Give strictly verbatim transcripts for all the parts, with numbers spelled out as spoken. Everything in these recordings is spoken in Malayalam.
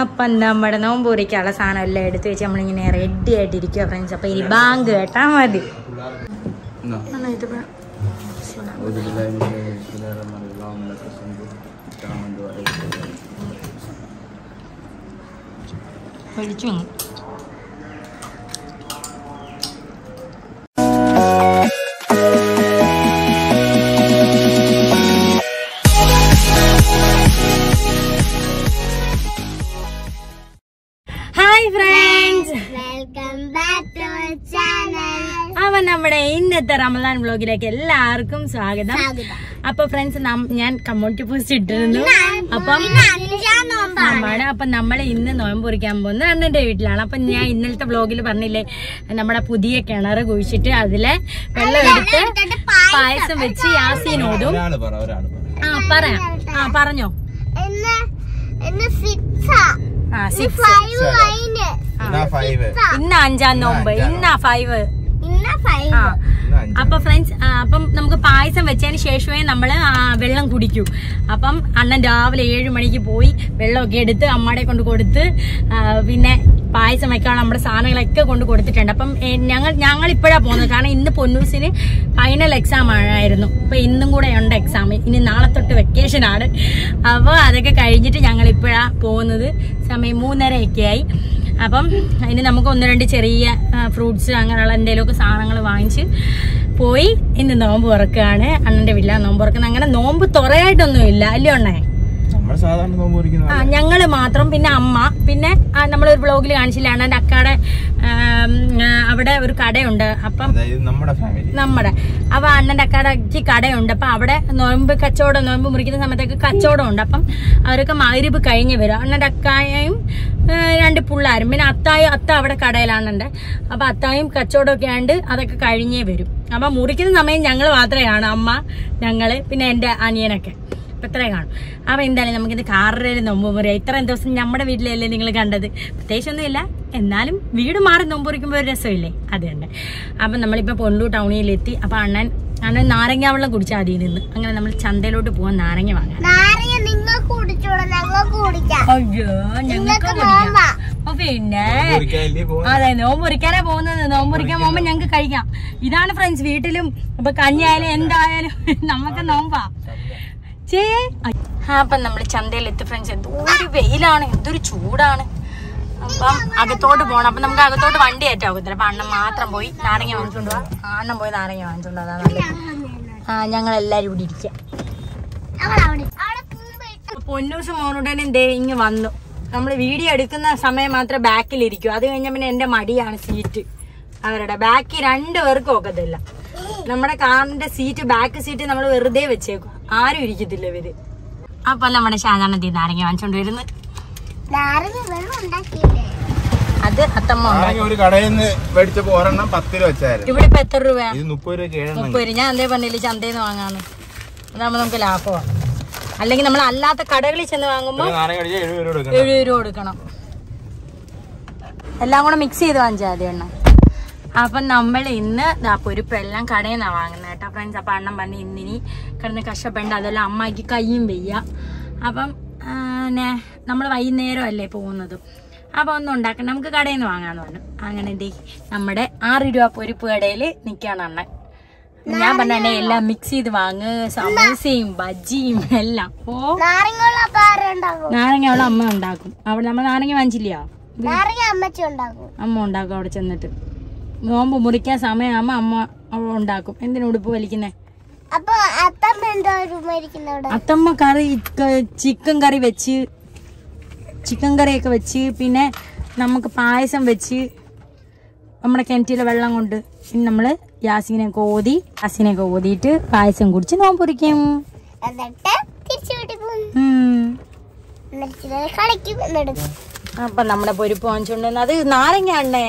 അപ്പം നമ്മുടെ നോമ്പ് പൊരിക്കാനുള്ള സാധനം എല്ലാം എടുത്ത് വെച്ച് നമ്മളിങ്ങനെ റെഡി ആയിട്ടിരിക്കുക ഫ്രണ്ട്സ്. അപ്പം ഇനി ബാങ്ക് കേട്ടാൽ മതി. പൊളിച്ചു നമ്മുടെ ഇന്നത്തെ റമദാൻ വ്ലോഗിലേക്ക് എല്ലാവർക്കും സ്വാഗതം. അപ്പൊ ഫ്രണ്ട്സ് ഞാൻ കമ്മ്യൂണിറ്റി പോസ്റ്റ് ഇട്ടിരുന്നു. അപ്പം നമ്മുടെ അപ്പൊ നമ്മൾ ഇന്ന് നോയമ്പ് പൊറിക്കാൻ പോകുന്നത് അണ്ണന്റെ വീട്ടിലാണ്. അപ്പൊ ഞാൻ ഇന്നലത്തെ വ്ലോഗിൽ പറഞ്ഞില്ലേ നമ്മുടെ പുതിയ കിണറ് കുഴിച്ചിട്ട് അതിലെ വെള്ളം എടുത്ത് പായസം വെച്ച് യാസീനോടും ആ പറയാം ആ പറഞ്ഞോ ഇന്ന അഞ്ചാം നോമ്പ് ഇന്ന ഫൈവ്. അപ്പൊ ഫ്രണ്ട്സ് അപ്പം നമുക്ക് പായസം വെച്ചതിന് ശേഷമേ നമ്മള് വെള്ളം കുടിക്കൂ. അപ്പം അണ്ണൻ രാവിലെ ഏഴു മണിക്ക് പോയി വെള്ളമൊക്കെ എടുത്ത് അമ്മയെ കൊണ്ട് കൊടുത്ത് പിന്നെ പായസം വെക്കാനുള്ള നമ്മുടെ സാധനങ്ങളൊക്കെ കൊണ്ട് കൊടുത്തിട്ടുണ്ട്. അപ്പം ഞങ്ങൾ ഞങ്ങൾ ഇപ്പോഴാണ് പോകുന്നത്, കാരണം ഇന്ന് പൊന്നൂസിന് ഫൈനൽ എക്സാം ആയിരുന്നു. അപ്പൊ ഇന്നും കൂടെ ഉണ്ട് എക്സാം, ഇനി നാളെ തൊട്ട് വെക്കേഷൻ ആണ്. അപ്പോൾ അതൊക്കെ കഴിഞ്ഞിട്ട് ഞങ്ങൾ ഇപ്പോഴാണ് പോകുന്നത്. സമയം മൂന്നരയൊക്കെ ആയി. അപ്പം അതിന് നമുക്ക് ഒന്ന് രണ്ട് ചെറിയ ഫ്രൂട്ട്സ് അങ്ങനെയുള്ള എന്തെങ്കിലുമൊക്കെ സാധനങ്ങൾ വാങ്ങിച്ച് പോയി ഇന്ന് നോമ്പ് തുറക്കുകയാണ്. അണ്ണന്റെ വീട്ടിൽ നോമ്പ് തുറക്കുന്നത്. അങ്ങനെ നോമ്പ് തുറയായിട്ടൊന്നും ഇല്ല അല്ലേ അണ്ണേ, ആ ഞങ്ങള് മാത്രം. പിന്നെ അമ്മ, പിന്നെ നമ്മളൊരു വ്ലോഗിൽ കാണിച്ചില്ല അണ്ണന്റെ അക്കാടെ അവിടെ ഒരു കടയുണ്ട്. അപ്പം നമ്മുടെ അപ്പൊ അണ്ണന്റെ അക്കാടക്ക് കടയുണ്ട്. അപ്പൊ അവിടെ നോയമ്പ് കച്ചവടം, നോയമ്പ് മുറിക്കുന്ന സമയത്തൊക്കെ കച്ചവടം ഉണ്ട്. അപ്പം അവരൊക്കെ മഗ്‌രിബ് കഴിഞ്ഞ് വരും. അണ്ണന്റെ അക്കായും രണ്ട് പിള്ളേരും പിന്നെ അത്തായും. അത്ത അവിടെ കടയിലാണെന്നുണ്ട്. അപ്പൊ അത്തായും കച്ചവടമൊക്കെ ആണ്ട് അതൊക്കെ കഴിഞ്ഞേ വരും. അപ്പൊ മുറിക്കുന്ന സമയം ഞങ്ങൾ മാത്രമേ കാണൂ, അമ്മ, ഞങ്ങള്, പിന്നെ എന്റെ അനിയനൊക്കെ. അപ്പം ഇത്രയും കാണും. അപ്പം എന്തായാലും നമുക്കിത് കാറിൽ നോമ്പ് മുറിയാം. ഇത്രയും ദിവസം നമ്മുടെ വീട്ടിലല്ലേ നിങ്ങൾ കണ്ടത്, പ്രത്യേകിച്ചൊന്നുമില്ല. എന്നാലും വീട് മാറി നോമ്പ് മുറിക്കുമ്പോൾ ഒരു രസമില്ലേ, അത് തന്നെ. അപ്പം നമ്മളിപ്പോൾ പൊണ്ടൂർ ടൗണിലെത്തി. അപ്പം അണ്ണൻ അണ്ണൻ നാരങ്ങ വെള്ളം കുടിച്ചാൽ അതിൽ നിന്ന് അങ്ങനെ നമ്മൾ ചന്തയിലോട്ട് പോകാൻ നാരങ്ങ വാങ്ങാം. അയ്യോ ഞങ്ങൾക്ക് പിന്നെ അതെ നോമ്പ് മുറിക്കാനാ പോകുന്നത്. നോമ്പ് മുറിക്കാൻ പോകുമ്പോൾ ഞങ്ങൾക്ക് കഴിക്കാം. ഇതാണ് ഫ്രണ്ട്സ് വീട്ടിലും ഇപ്പം കഞ്ഞിയായാലും എന്തായാലും നമുക്ക് നോമ്പാ. അപ്പം നമ്മള് ചന്തയിലെത്തി ഫ്രണ്ട്സ്. എന്തൊരു വെയിലാണ്, എന്തൊരു ചൂടാണ്. അപ്പം അകത്തോട്ട് പോകണം. അപ്പം നമുക്ക് അകത്തോട്ട് വണ്ടി ആയിട്ടാവത്തില്ല. അപ്പം അണ്ണൻ മാത്രം പോയി നാരങ്ങ വാങ്ങിച്ചോണ്ട് പോവാ. അണ്ണൻ പോയി നാരങ്ങ വാങ്ങിച്ചോണ്ട് പോവാ. ആ ഞങ്ങളെല്ലാരും ഇവിടെ ഇരിക്കാം. പൊന്നൂസ് മോനുടനെ ദേ ഇങ്ങ് വന്നു. നമ്മള് വീഡിയോ എടുക്കുന്ന സമയം മാത്രം ബാക്കിലിരിക്കും. അത് കഴിഞ്ഞാൽ പിന്നെ എന്റെ മടിയാണ് സീറ്റ്. അവരുടെ ബാക്കി രണ്ടുപേർക്കും ഒക്കത്തില്ല. നമ്മുടെ കാറിന്റെ സീറ്റ്, ബാക്ക് സീറ്റ് നമ്മൾ വെറുതെ വെച്ചേക്കും, ആരും ഇരിക്കത്തില്ല ഇവര്. അപ്പൊ നമ്മുടെ ശാന്തി നാരങ്ങ വാങ്ങിച്ചോണ്ട് വരുന്നു. അത് അത്തമ്മ ഇവിടെ ഇപ്പൊ എത്ര രൂപ? മുപ്പത് രൂപ. ഞാൻ അതേ പറഞ്ഞില്ല, ചന്തയിൽ നിന്ന് വാങ്ങാന്ന്. അതാകുമ്പോ നമുക്ക് ലാഭമാണ്. അല്ലെങ്കിൽ നമ്മൾ അല്ലാത്ത കടകളിൽ ചെന്ന് വാങ്ങുമ്പോ എഴുപത് രൂപ കൊടുക്കണം. എല്ലാം കൂടെ മിക്സ് ചെയ്ത് വാങ്ങിച്ചാൽ മതി എണ്ണ. അപ്പം നമ്മൾ ഇന്ന് പൊരിപ്പെല്ലാം കടയിൽ നിന്നാണ് വാങ്ങുന്നത് കേട്ടോ ഫ്രണ്ട്സ്. അപ്പം അണ്ണൻ പറഞ്ഞ് ഇന്നിനി കിടന്ന് കഷ്ടപ്പെടേണ്ട, അതെല്ലാം അമ്മയ്ക്ക് കയ്യും വയ്യ. അപ്പം പിന്നെ നമ്മൾ വൈകുന്നേരം അല്ലേ പോകുന്നത്, അപ്പം ഒന്നും ഉണ്ടാക്കണം, നമുക്ക് കടയിൽ നിന്ന് വാങ്ങാമെന്ന് പറഞ്ഞു. അങ്ങനെ എന്ത് നമ്മുടെ ആറ് രൂപ പൊരിപ്പ് കടയിൽ നിൽക്കുകയാണ് അണ്ണൻ. ഞാൻ പറഞ്ഞ എല്ലാം മിക്സ് ചെയ്ത് വാങ്ങ്, സമോസയും ബജിയും എല്ലാം. ഓ നാരങ്ങ അവളെ അമ്മ ഉണ്ടാക്കും. അവിടെ നമ്മൾ നാരങ്ങ വാങ്ങിച്ചില്ലയോ, അമ്മ ഉണ്ടാക്കും. അവിടെ ചെന്നിട്ട് നോമ്പ് മുറിക്കാൻ സമയമാകുമ്പോ അമ്മ ഉണ്ടാക്കും. എന്തിനു ഉടുപ്പ് വലിക്കുന്നേ? അത്തമ്മ കറി, ചിക്കൻ കറി വെച്ച്, ചിക്കൻ കറിയൊക്കെ വെച്ച്, പിന്നെ നമുക്ക് പായസം വെച്ച്, നമ്മുടെ കിണറ്റിലെ വെള്ളം കൊണ്ട് പിന്നെ നമ്മള് യാസീനെ കോതി, യാസീനെ കോതിയിട്ട് പായസം കുടിച്ച് നോമ്പ് മുറിക്കും. അപ്പൊ നമ്മളെ പൊരിപ്പ് വാങ്ങിച്ചോണ്ട് അത് നാരങ്ങ ആണേ,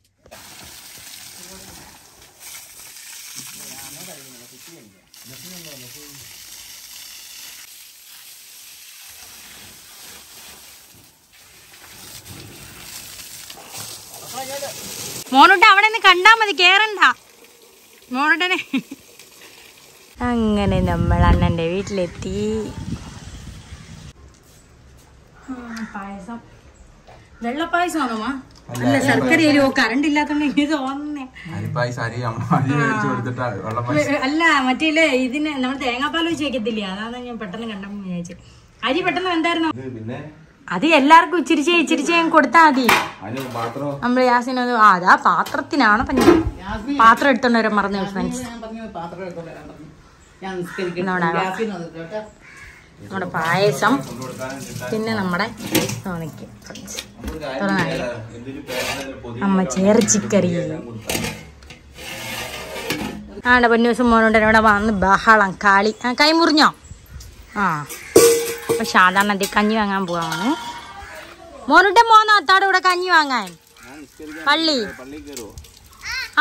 മോനോട്ട് അവിടെ നിന്ന് കണ്ടാൽ മതി, കേറണ്ട മോനോട്ടനെ. അങ്ങനെ നമ്മൾ അണ്ണൻ്റെ വീട്ടിലെത്തി. പായസം, വെള്ളപ്പായസമാണോ? അല്ല, ശർക്കര എരിവോ കറണ്ട് ഇല്ലാത്തോണ്ട് എനിക്ക് തോന്നുന്നേ അല്ല, മറ്റേ ഇതിന് നമ്മൾ തേങ്ങാപ്പാൽ വെച്ച് വെക്കത്തില്ലേ, അതാണ് ഞാൻ പെട്ടെന്ന് കണ്ടപ്പോ വിചാരിച്ചു. അരി പെട്ടെന്ന് എന്തായിരുന്നു അത്, എല്ലാവർക്കും ഇച്ചിരിച്ചേ ഇച്ചിരിച്ചേ കൊടുത്താൽ മതി. നമ്മള് യാസിന് അതാ പാത്രത്തിനാണ് പാത്രം എടുത്തോണ്ടവരെ മറന്നു ഫ്രണ്ട്സ്. നമ്മുടെ പായസം, പിന്നെ നമ്മുടെ തോന്നിക്ക് അമ്മ ചേർച്ചിക്കറി. ആടെ പൊന്നു ദിവസം മോനുണ്ട് ഇവിടെ വന്ന് ബഹളം കാളി. ആ കൈ മുറിഞ്ഞോ? ആ അപ്പൊ സാധാരണ കഞ്ഞി വാങ്ങാൻ പോവാണ്. മോനുണ്ടെ മോന്നോ അത്താടെ കൂടെ കഞ്ഞി വാങ്ങാൻ പള്ളി?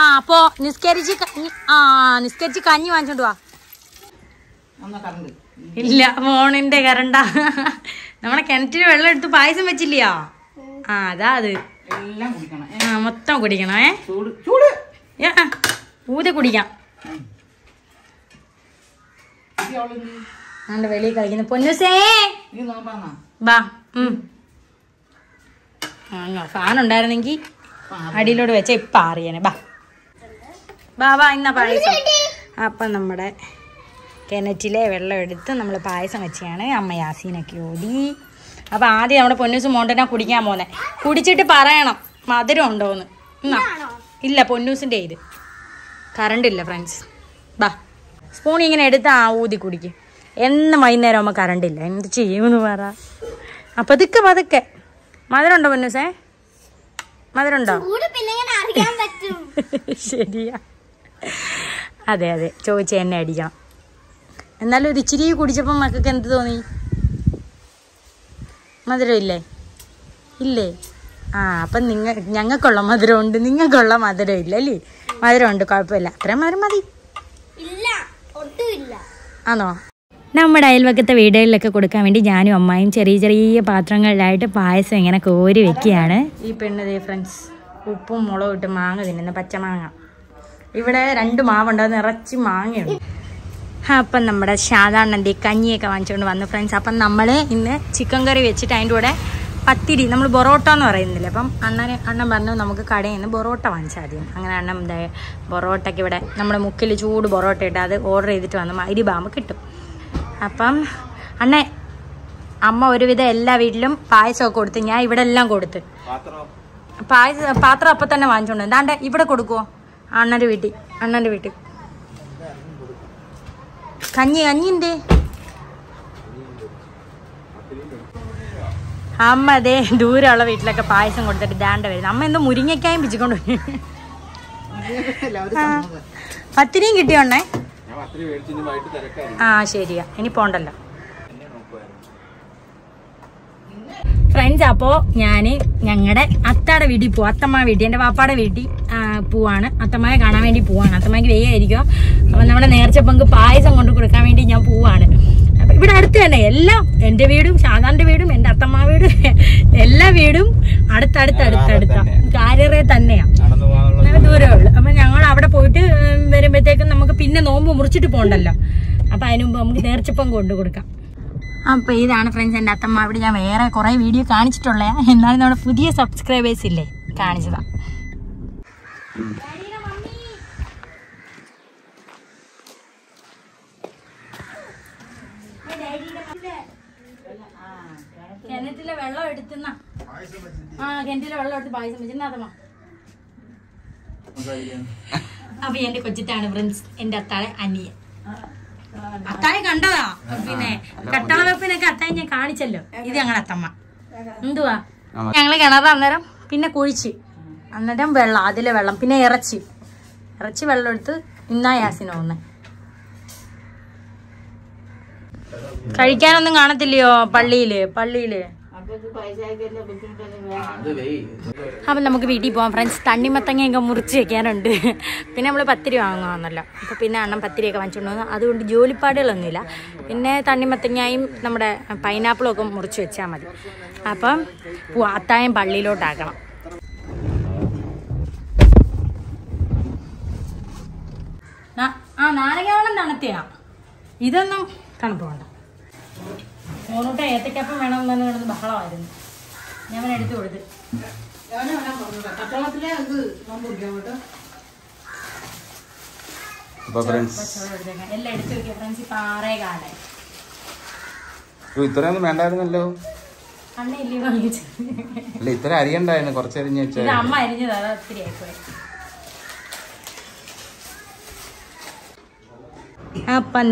ആ അപ്പോ നിസ്കരിച്ച് കഞ്ഞി, ആ നിസ്കരിച്ച് കഞ്ഞി വാങ്ങിച്ചോണ്ട് വാ. ഇല്ല മോണിന്റെ കരണ്ട, നമ്മളെ കിണറ്റിൽ വെള്ളം എടുത്ത് പായസം വെച്ചില്ലയോ? ആ അതാ അത് മൊത്തം കുടിക്കണേ, ഊതി കുടിക്കാം. വെളിയിൽ കളിക്കുന്നു പൊന്നുസേ ബാ. ഫാൻ ഉണ്ടായിരുന്നെങ്കി അടിയിലോട് വെച്ച ഇപ്പൊ അറിയാനെ. ബാ ബാ ബാ ഇന്ന പായസം. അപ്പൊ നമ്മുടെ കിണറ്റിലെ വെള്ളം എടുത്ത് നമ്മൾ പായസം വെച്ചാണ് അമ്മ യാസീനൊക്കെ ഓടി. അപ്പം ആദ്യം നമ്മുടെ പൊന്നൂസ് മോണ്ടനാ കുടിക്കാൻ പോന്നെ. കുടിച്ചിട്ട് പറയണം മധുരം ഉണ്ടോന്ന്. എന്നാ ഇല്ല പൊന്നൂസിൻ്റെ ഇത് കറണ്ടില്ല ഫ്രണ്ട്സ്. ബാ സ്പൂൺ ഇങ്ങനെ എടുത്ത് ആ ഊതി കുടിക്കും. എന്നും വൈകുന്നേരം ആകുമ്പോൾ കറണ്ടില്ല, എന്ത് ചെയ്യുമെന്ന് പറ. അപ്പം അതൊക്കെ പതുക്കെ. മധുരം ഉണ്ടോ പൊന്നൂസേ? മധുരം ഉണ്ടോ? ശരിയാ, അതെ അതെ ചോദിച്ച് എന്നെ അടിക്കണം. എന്നാലും ഒരു ഇച്ചിരി കുടിച്ചപ്പം മക്കൾക്ക് എന്ത് തോന്നി? മധുരം ഇല്ലേ? ഇല്ലേ? ആ അപ്പം നിങ്ങൾ ഞങ്ങൾക്കുള്ള മധുരം ഉണ്ട്, നിങ്ങൾക്കുള്ള മധുരം ഇല്ല അല്ലേ? മധുരം ഉണ്ട്, കുഴപ്പമില്ല, അത്രയും മധുരം മതി. ആണോ? നമ്മുടെ അയൽവക്കത്തെ വീടുകളിലൊക്കെ കൊടുക്കാൻ വേണ്ടി ഞാനും അമ്മായും ചെറിയ ചെറിയ പാത്രങ്ങളിലായിട്ട് പായസം ഇങ്ങനെ കോരി വെക്കുകയാണ്. ഈ പെണ്ണതേ ഫ്രണ്ട്സ് ഉപ്പും മുളകും ഇട്ട് മാങ്ങ തിന്നുന്ന പച്ചമാങ്ങ. ഇവിടെ രണ്ട് മാവുണ്ട്, അത് നിറച്ച് മാങ്ങയുണ്ട്. അപ്പം നമ്മുടെ സാധാരണ എന്ത് കഞ്ഞിയൊക്കെ വാങ്ങിച്ചുകൊണ്ട് വന്നു ഫ്രണ്ട്സ്. അപ്പം നമ്മൾ ഇന്ന് ചിക്കൻ കറി വെച്ചിട്ട് അതിൻ്റെ കൂടെ പത്തിരി, നമ്മൾ ബൊറോട്ട എന്ന് പറയുന്നില്ല. അപ്പം അണ്ണൻ അണ്ണൻ പറഞ്ഞു നമുക്ക് കടയിൽ നിന്ന് ബൊറോട്ട വാങ്ങിച്ചാൽ മതി. അങ്ങനെ അണ്ണൻ എന്താ ബൊറോട്ടയ്ക്ക് ഇവിടെ നമ്മുടെ മുക്കിൽ ചൂട് ബൊറോട്ട ഇട്ട് അത് ഓർഡർ ചെയ്തിട്ട് വന്ന് മഗ്‌രിബാകുമ്പോൾ കിട്ടും. അപ്പം അണ്ണൻ അമ്മ ഒരുവിധം എല്ലാ വീട്ടിലും പായസമൊക്കെ കൊടുത്ത്, ഞാൻ ഇവിടെ എല്ലാം കൊടുത്ത് പായസം പാത്രം അപ്പം തന്നെ വാങ്ങിച്ചോണ്ട് എന്താണ്ട് ഇവിടെ കൊടുക്കുമോ? അണ്ണൻ്റെ വീട്ടിൽ അണ്ണൻ്റെ വീട്ടിൽ കഞ്ഞി കഞ്ഞിൻ്റെ അമ്മ അതേ ദൂരമുള്ള വീട്ടിലൊക്കെ പായസം കൊടുത്തിട്ട് ദാണ്ട വരുന്നത്. അമ്മ എന്തോ മുരിങ്ങയ്ക്കായും പിച്ചിക്കൊണ്ട് പത്തിരിയും കിട്ടിയോണ്ടേ. ആ ശരിയാ, ഇനി പോണ്ടല്ലോ ഫ്രണ്ട്സ്. അപ്പോൾ ഞാൻ ഞങ്ങളുടെ അത്താടെ വീട്ടിൽ പോവാ, അത്തമ്മ വീട്ടിൽ, എൻ്റെ വാപ്പാടെ വീട്ടിൽ പോവാണ്. അത്തമ്മയെ കാണാൻ വേണ്ടി പോവാണ്, അത്തമ്മയ്ക്ക് വെയ്യായിരിക്കും. അപ്പം നമ്മുടെ നേർച്ച പങ്ക് പായസം കൊണ്ട് കൊടുക്കാൻ വേണ്ടി ഞാൻ പോവാണ്. അപ്പം ഇവിടെ അടുത്ത് തന്നെ എല്ലാം, എൻ്റെ വീടും ഷാദാൻ്റെ വീടും എൻ്റെ അത്തമ്മ വീടും എല്ലാ വീടും അടുത്തടുത്തടുത്തടുത്താണ്, കാര്യറേ തന്നെയാണ്, ദൂരമേ ഉള്ളൂ. അപ്പം ഞങ്ങൾ അവിടെ പോയിട്ട് വരുമ്പോഴത്തേക്കും നമുക്ക് പിന്നെ നോമ്പ് മുറിച്ചിട്ട് പോകണ്ടല്ലോ. അപ്പം അതിന് മുമ്പ് നമുക്ക് നേർച്ച പങ്ക് കൊണ്ട് കൊടുക്കാം. അപ്പോൾ ഇതാണ് ഫ്രണ്ട്സ് എൻ്റെ അത്തമ്മ. അവിടെ ഞാൻ വേറെ കുറേ വീഡിയോ കാണിച്ചിട്ടുള്ള, എന്നാലും നമ്മുടെ പുതിയ സബ്സ്ക്രൈബേഴ്സ് ഇല്ലേ കാണിച്ചതാണ്. കിണറ്റിലെ വെള്ളം എടുത്തുന്ന ആ കിണറ്റിലെ വെള്ളം എടുത്ത് പായസം വെച്ചിരുന്ന അത്തമ്മ. അപ്പൊ എന്റെ കൊച്ചിട്ടാണ് ഫ്രണ്ട്സ് എൻ്റെ അത്താഴ അനിയൻ. അത്താഴെ കണ്ടതാ, പിന്നെ കട്ടളവെപ്പിനൊക്കെ അത്താഴം ഞാൻ കാണിച്ചല്ലോ. ഇത് ഞങ്ങളുടെ അത്തമ്മ. എന്തുവാ ഞങ്ങള് കിണറ് അന്നേരം പിന്നെ കുഴിച്ച്, അന്നേരം വെള്ളം അതിലെ വെള്ളം പിന്നെ ഇറച്ചി ഇറച്ചി വെള്ളം എടുത്ത് ഇന്നാ യാസിന് ഒന്ന് കഴിക്കാനൊന്നും കാണത്തില്ലയോ പള്ളിയില് പള്ളിയില് അപ്പം നമുക്ക് വീട്ടിൽ പോവാം ഫ്രണ്ട്സ്. തണ്ണിമത്തങ്ങയൊക്കെ മുറിച്ച് വെക്കാനുണ്ട്, പിന്നെ നമ്മൾ പത്തിരി വാങ്ങുവാന്നല്ലോ. അപ്പം പിന്നെ അണ്ണൻ പത്തിരിയൊക്കെ വാങ്ങിച്ചുകൊണ്ട് വന്നു, അതുകൊണ്ട് ജോലിപ്പാടുകളൊന്നുമില്ല. പിന്നെ തണ്ണിമത്തങ്ങയും നമ്മുടെ പൈനാപ്പിളും ഒക്കെ മുറിച്ച് വെച്ചാൽ മതി. അപ്പം അത്തായം പള്ളിയിലോട്ടാക്കണം. अपन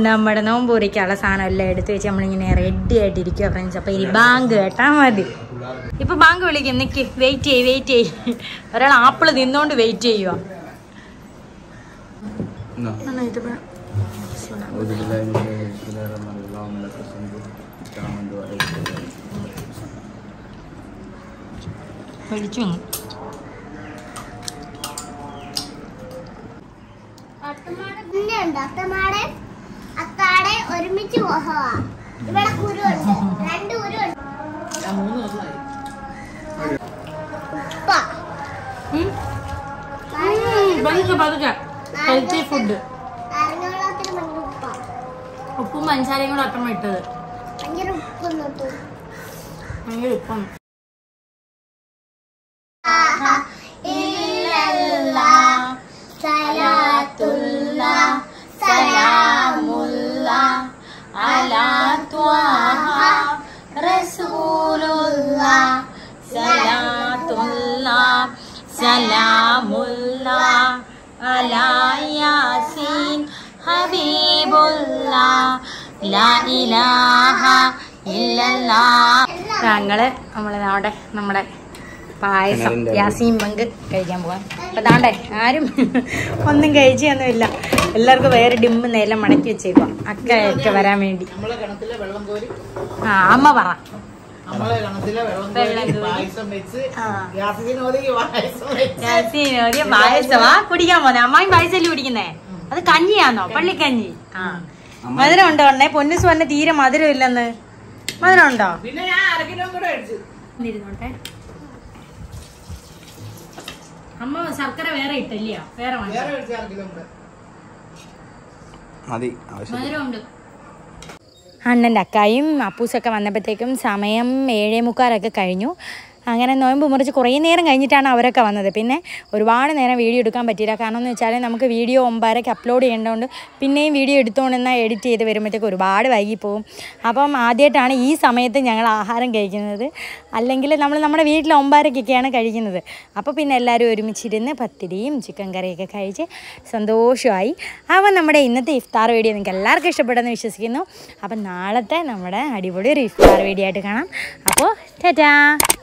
नम्बर नंबर एक आला साना लेट तो ऐसे हमने ये रेड्डी ऐडी रिक्यो फ्रेंड्स अपन ये बांग टाइम आदि ये पर बांग वाले के निके वेट है वेट है अरे ना आप लोग दिन दोंड वेट है यो ना ना ये तो बड़ा बड़ी चुंग Doctor Mare, a tare or meet you or her. You better put it and do it. What is about that? Healthy food. I'm not a man. Upuma and Sari not a matter. I'm your pun. I'm your pun. Salamullah ala Yasin Habibullah La ilaha illallah Rangale, amale naade, nammade paayasam Yasin bangu kazhikan povan. Appo daande aarum onnum kazhichennum illa. Ellarku vere dim nelam madakki vechikka. Akka ekka varan vendi. Nammale kanathile vellam kori. Aa amma para. Nammale kanathile vellam kori paayasam vechu. Yasin odiye paayasam vechu. Yasin odiye paayasam aa kudikkan pone. Ammayum paayasam kudikkune. Adu kanjiyaano? Palli kanji. Aa. Madhuram undo onne ponnu swanne theera madhuram illennu. Madhuram undo? Pinne njan ara kilo kude edichu. Nirunnotte. Amma sarkara vera ittilla vera vaanchu vera ittilla one kilo mudhe madi avasham madhuram undu annende akkayum appusokka vannappethekum samayam seven thirty okke kazhinju അങ്ങനെ നോയമ്പ് മുറിച്ച് കുറേ നേരം കഴിഞ്ഞിട്ടാണ് അവരൊക്കെ വന്നത്. പിന്നെ ഒരുപാട് നേരം വീഡിയോ എടുക്കാൻ പറ്റിയില്ല. കാരണം എന്ന് വെച്ചാൽ നമുക്ക് വീഡിയോ ഒമ്പതരയ്ക്ക് അപ്ലോഡ് ചെയ്യേണ്ടതുകൊണ്ട് പിന്നെയും വീഡിയോ എടുത്തോണ്ടെന്നാൽ എഡിറ്റ് ചെയ്ത് വരുമ്പോഴത്തേക്ക് ഒരുപാട് വൈകിപ്പോവും. അപ്പം ആദ്യമായിട്ടാണ് ഈ സമയത്ത് ഞങ്ങൾ ആഹാരം കഴിക്കുന്നത്. അല്ലെങ്കിൽ നമ്മൾ നമ്മുടെ വീട്ടിൽ ഒമ്പതരയ്ക്കൊക്കെയാണ് കഴിക്കുന്നത്. അപ്പോൾ പിന്നെ എല്ലാവരും ഒരുമിച്ചിരുന്ന് പത്തിരിയും ചിക്കൻ കറിയൊക്കെ കഴിച്ച് സന്തോഷമായി. അപ്പം നമ്മുടെ ഇന്നത്തെ ഇഫ്താർ വീഡിയോ നിങ്ങൾക്ക് എല്ലാവർക്കും ഇഷ്ടപ്പെട്ടെന്ന് വിശ്വസിക്കുന്നു. അപ്പം നാളത്തെ നമ്മുടെ അടിപൊളി ഒരു ഇഫ്താർ വീഡിയോ ആയിട്ട് കാണാം. അപ്പോൾ ടാറ്റാ.